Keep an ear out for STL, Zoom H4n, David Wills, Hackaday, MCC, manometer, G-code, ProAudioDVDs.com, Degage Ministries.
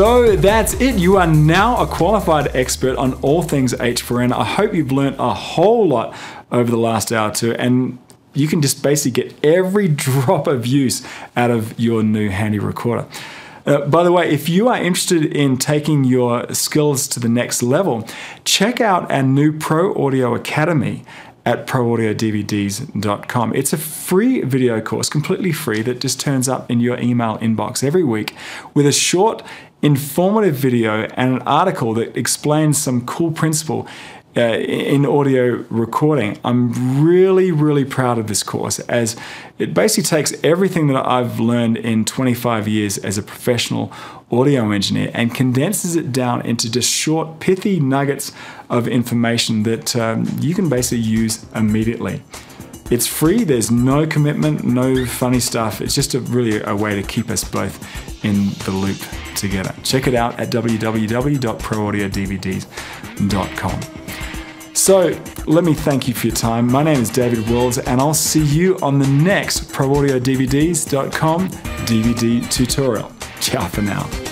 So that's it. You are now a qualified expert on all things H4n. I hope you've learned a whole lot over the last hour or two, and you can just basically get every drop of use out of your new handy recorder. By the way, if you are interested in taking your skills to the next level, check out our new Pro Audio Academy at ProAudioDVDs.com. It's a free video course, completely free, that just turns up in your email inbox every week with a short, informative video and an article that explains some cool principle in audio recording. I'm really, really proud of this course, as it basically takes everything that I've learned in 25 years as a professional audio engineer and condenses it down into just short, pithy nuggets of information that you can basically use immediately. It's free, there's no commitment, no funny stuff. It's just really a way to keep us both in the loop together. Check it out at www.proaudiodvds.com. So let me thank you for your time. My name is David Wills, and I'll see you on the next ProAudioDVDs.com DVD tutorial. Ciao for now.